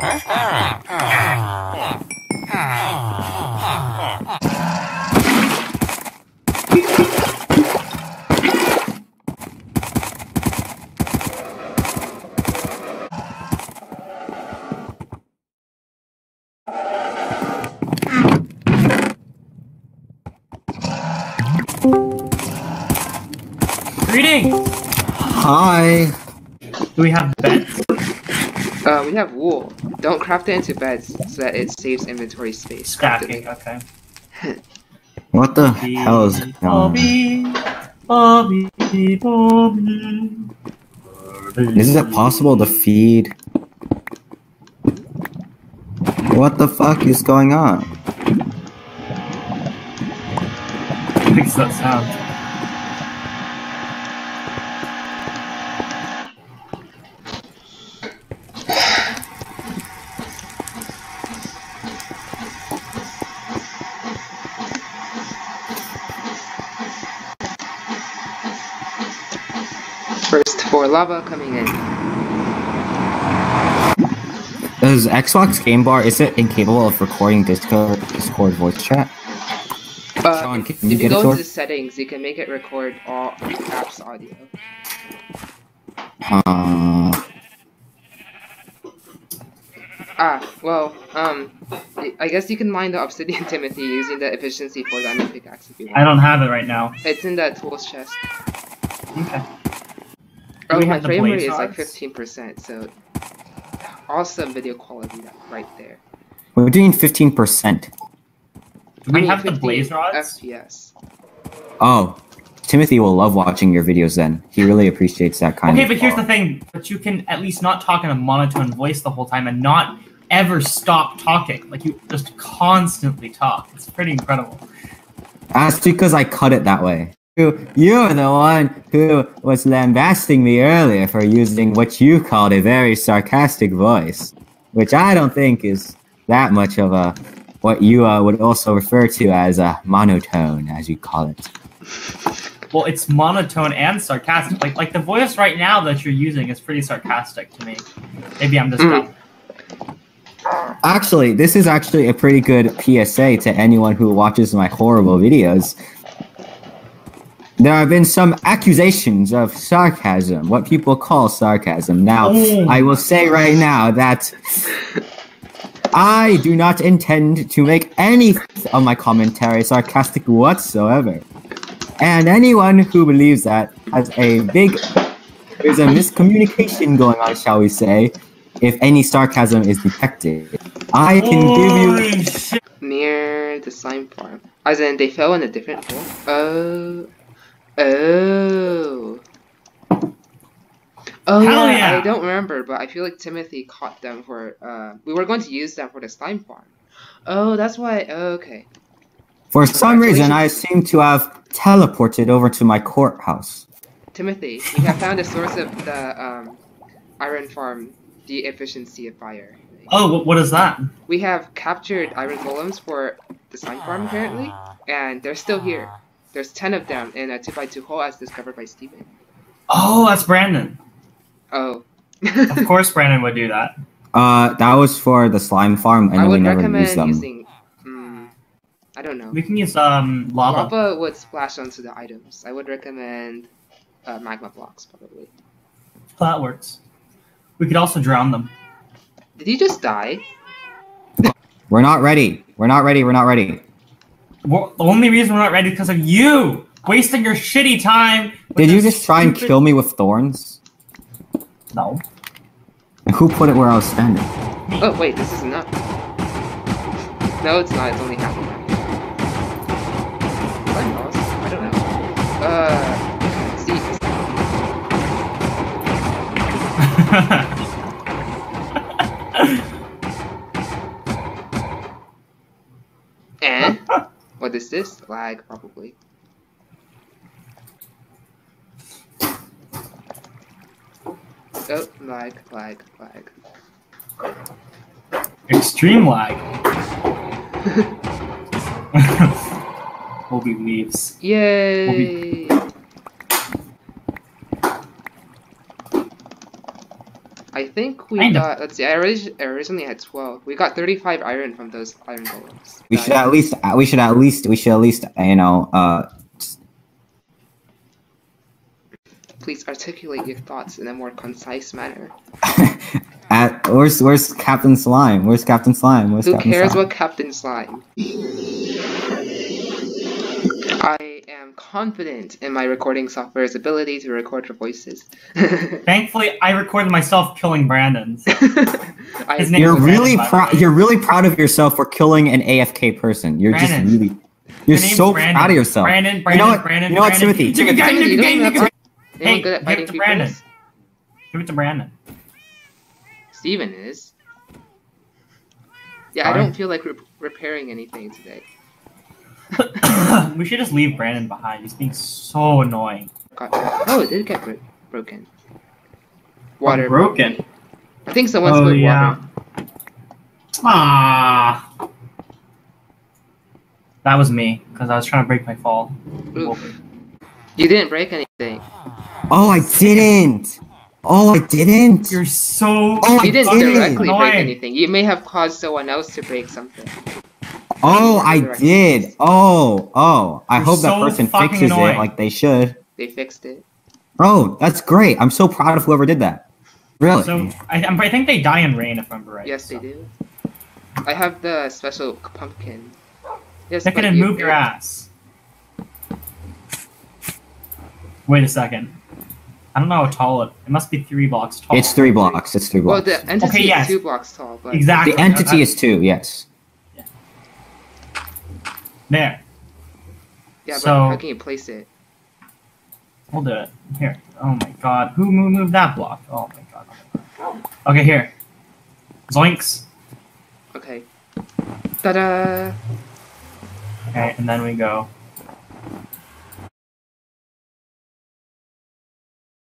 Hi. Do we have beds? We have wool. Don't craft it into beds so that it saves inventory space. Crafting, okay. What the hell is going on? Isn't it possible to feed? What the fuck is going on? Fix that sound. Lava coming in. Is Xbox Game Bar, is it incapable of recording Discord voice chat? Sean, can you if you go to the settings, you can make it record all apps audio. I guess you can mine the Obsidian Timothy using the efficiency for diamond pickaxe if you want. I don't have it right now. It's in that tools chest. Okay. Oh, my frame rate is like 15%, so awesome video quality right there. We're doing 15%. Do we have the blaze rods? FPS. Oh, Timothy will love watching your videos then. He really appreciates that kind of quality. Okay, but here's the thing. But you can at least not talk in a monotone voice the whole time and not ever stop talking. Like, you just constantly talk. It's pretty incredible. That's because I cut it that way. You're the one who was lambasting me earlier for using what you called a very sarcastic voice, which I don't think is that much of a, what you would also refer to as a monotone, as you call it. Well, it's monotone and sarcastic. Like the voice right now that you're using is pretty sarcastic to me. Maybe I'm just wrong. Actually, this is actually a pretty good PSA to anyone who watches my horrible videos. There have been some accusations of sarcasm, what people call sarcasm. Now, I will say right now that I do not intend to make any of my commentary sarcastic whatsoever. And anyone who believes that has there's a miscommunication going on, shall we say, if any sarcasm is detected. I can give you... Near the slime farm. As in, they fell in a different hole? Oh yeah, I don't remember, but I feel like Timothy caught them for, we were going to use them for the slime farm. Oh, that's why, okay. For some reason, I seem to have teleported over to my courthouse. Timothy, we have found the source of the, iron farm, the efficiency of fire. Oh, what is that? We have captured iron golems for the slime farm, apparently, and they're still here. There's 10 of them in a 2x2 hole as discovered by Steven. Oh, that's Brandon. Oh. Of course Brandon would do that. That was for the slime farm and we never used them. I would recommend using, I don't know. We can use lava. Lava would splash onto the items. I would recommend magma blocks probably. Well, that works. We could also drown them. Did you just die? We're not ready. We're not ready. We're not ready. Well, the only reason we're not ready is because of you! Wasting your shitty time! Did you just try and kill me with thorns? No. And who put it where I was standing? Oh, wait, this is not. No, it's not. It's only half. I don't know. See. And? What is this? Lag, probably. Oh, lag. Extreme lag. We'll be leaves. Yay! I think we got, let's see, I originally had 12. We got 35 iron from those iron golems. We should at least, you know, please articulate your thoughts in a more concise manner. Where's Captain Slime? Where's Captain Slime? Who cares about Captain Slime? I am confident in my recording software's ability to record your voices. Thankfully, I recorded myself killing Brandon. So. You're really proud of yourself for killing an AFK person. You're Brandon. Just really. You're so proud of yourself. Brandon. You know what, Timothy? Hey, give it to Brandon. Give it to Brandon. Steven is. Yeah, I don't feel like repairing anything today. We should just leave Brandon behind. He's being so annoying. Oh, it did get broken. Water broken. I think someone spilled water. Ah. That was me because I was trying to break my fall. Oof. You didn't break anything. Oh, I didn't. Oh, I didn't. You're so. Oh, you didn't directly break anything. You may have caused someone else to break something. Oh, I did. Oh, oh. I hope that person fixes it like they should. They fixed it. Oh, that's great. I'm so proud of whoever did that. Really. So I think they die in rain if I'm right. Yes, they do. I have the special pumpkin. Yes, I couldn't move your ass. Wait a second. I don't know how tall it. It must be 3 blocks tall. It's 3 blocks. It's 3 blocks. Well, the entity is 2 blocks tall. But exactly. The entity is 2. Yes. Yeah. There. Yeah, but how can you place it? We'll do it here. Oh my god, who moved that block? Oh my god. Okay, here. Zoinks. Okay. Ta-da. Okay, and then we go.